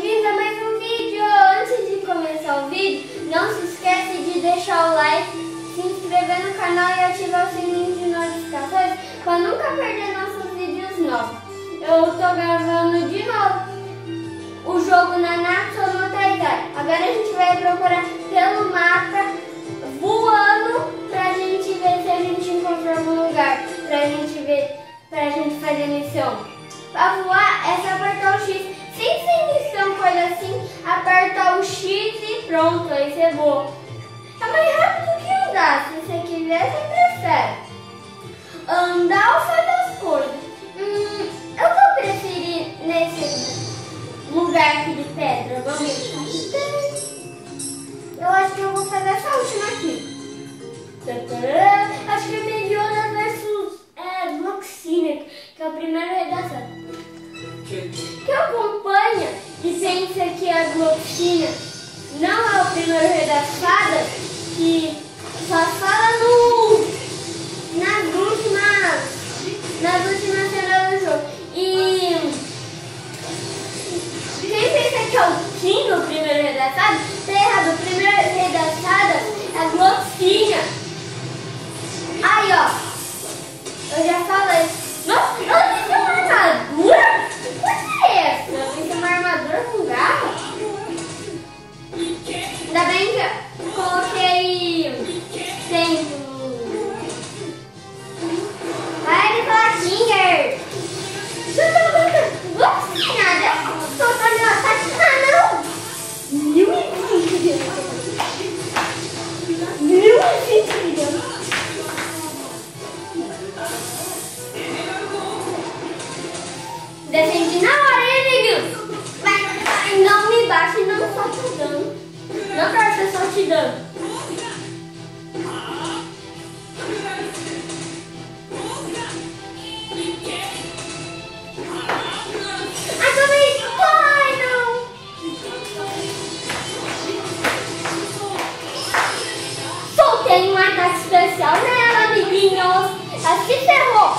bem-vindos a mais um vídeo! Antes de começar o vídeo, não se esquece de deixar o like, se inscrever no canal e ativar o sininho de notificações para nunca perder nossos vídeos novos. Eu estou gravando de novo o jogo Nanatsu no Taizai. Agora a gente vai procurar pelo mapa voando pra gente ver se a gente encontra algum lugar pra gente fazer missão. Pra voar é só apertar o X. Sem ser missão, coisa assim, apertar o X e pronto, aí você voa. É mais rápido que andar, se você quiser, você prefere. Andar ou fazer as coisas? Eu vou preferir nesse lugar aqui de pedra, vamos ver. Eu acho que eu vou fazer essa última aqui. Acho que é Mediona versus Bloxina, que é a primeira redação. Que acompanha, e sem ser que a Bloxina não é o primeiro redaçada, que só fala nas últimas cenas do jogo. E quem pensa que é o King, o primeiro redaçado, tá errado. O primeiro redaçado é a Bloxina. Aí ó, eu já falei. Nossa, isso é uma armadura? Que coisa é essa? Isso é uma armadura com garra? Ainda bem que eu coloquei tempo. Vai falar Kinger! Não nada! Tô fazendo um ataque nada! Mil e vinte milhões! Defendi na hora, hein, amiguinho? Vai, não me bate, não só te dando. Não quero ser só te dando. Soltei um ataque especial nela, amiguinhos. Ela se ferrou.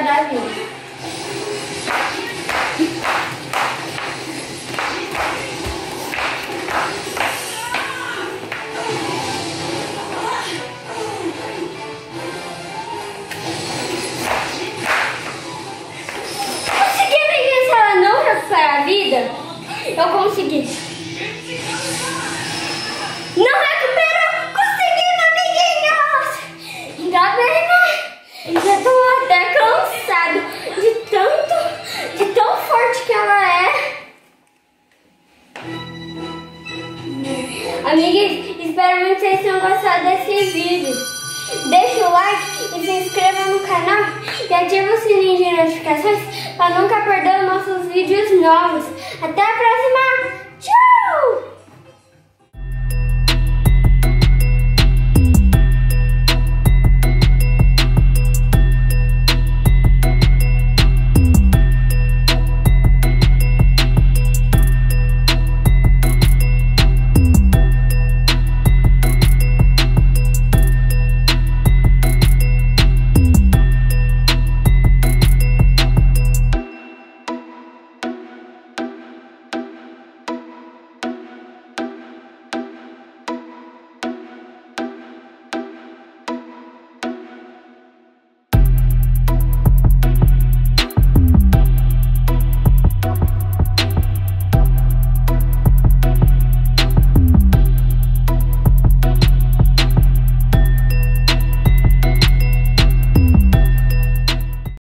Tá, Espero que vocês tenham gostado desse vídeo. Deixa o like e se inscreva no canal e ativa o sininho de notificações para nunca perder nossos vídeos novos. Até a próxima!